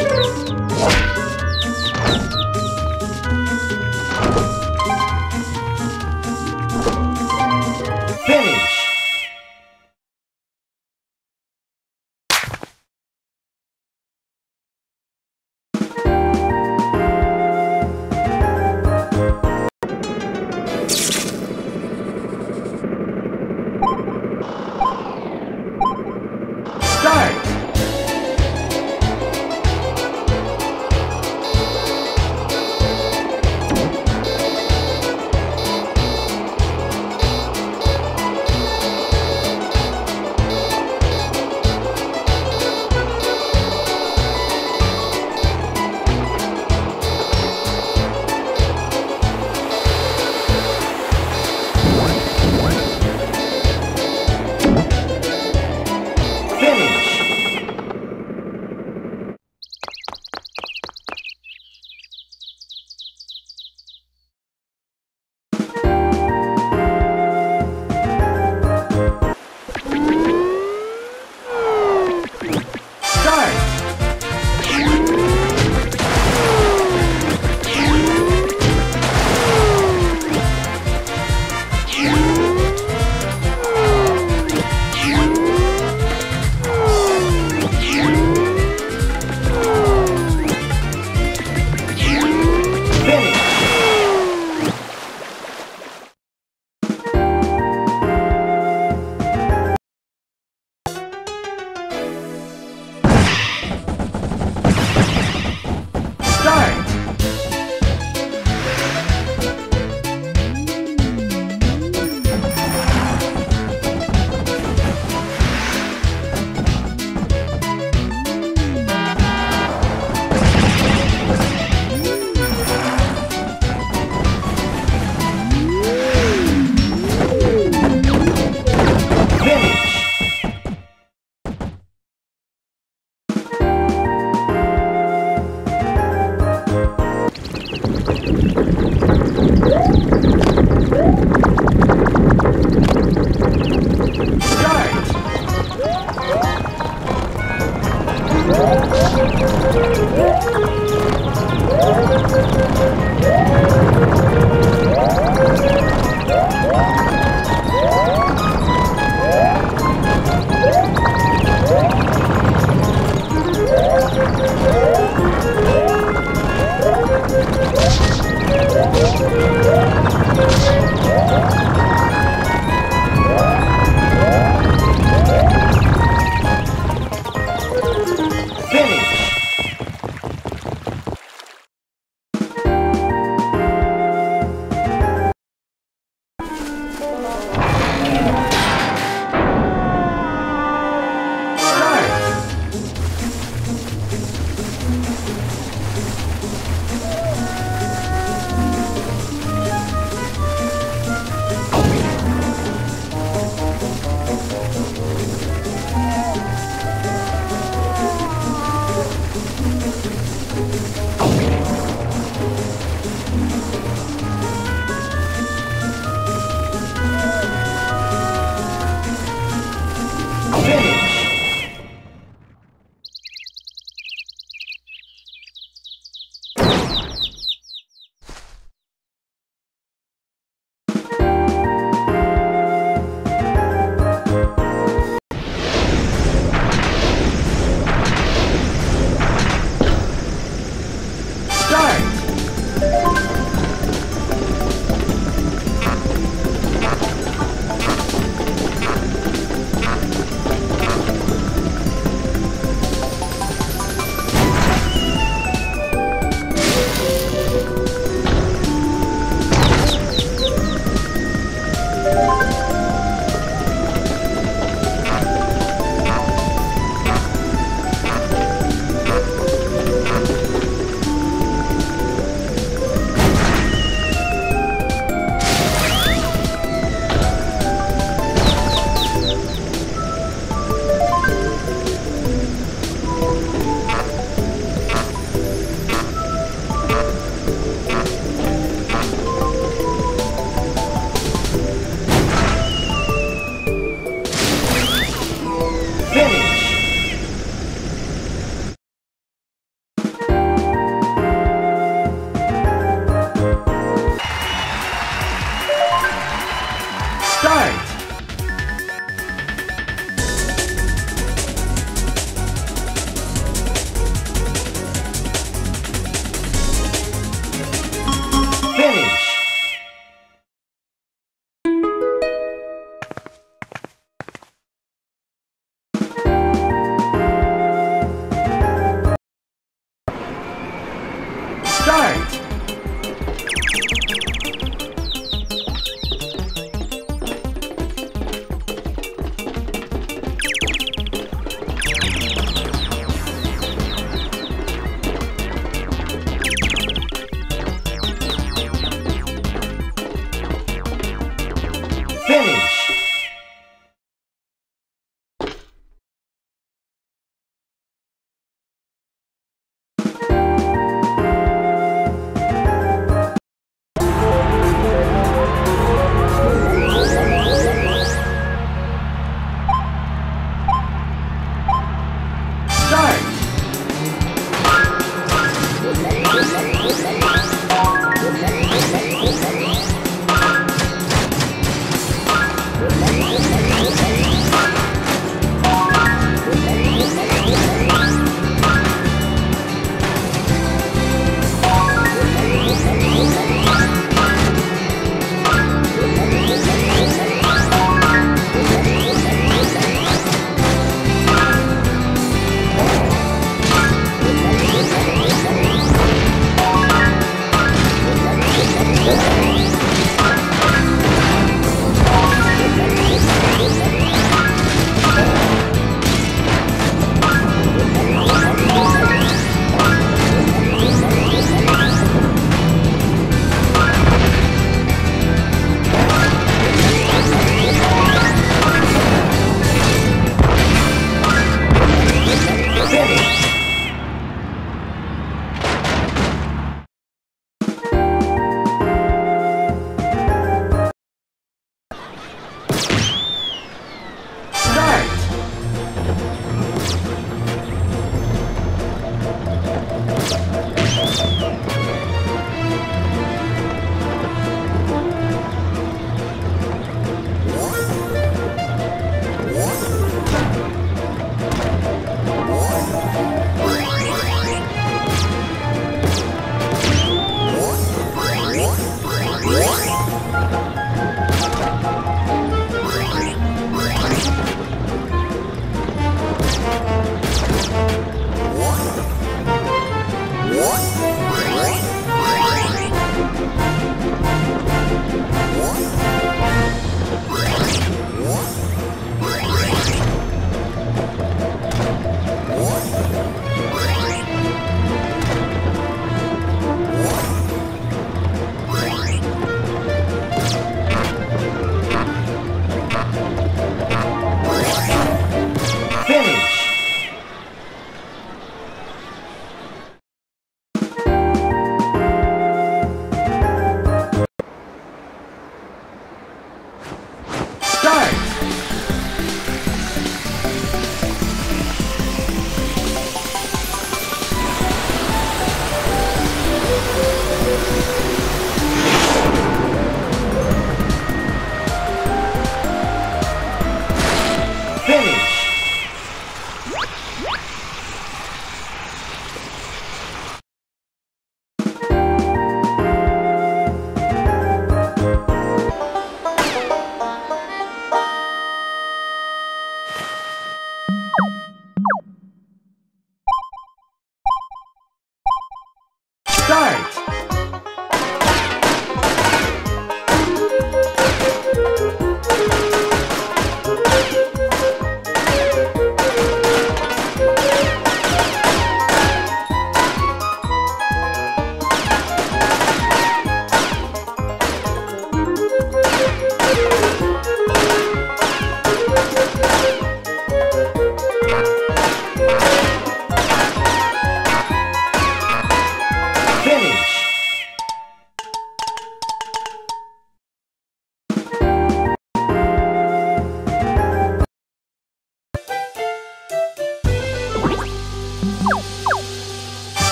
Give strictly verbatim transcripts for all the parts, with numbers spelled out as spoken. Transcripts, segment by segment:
Finish!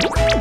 What?